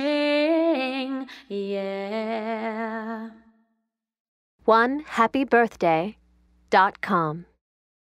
sing, yeah. OneHappyBirthday.com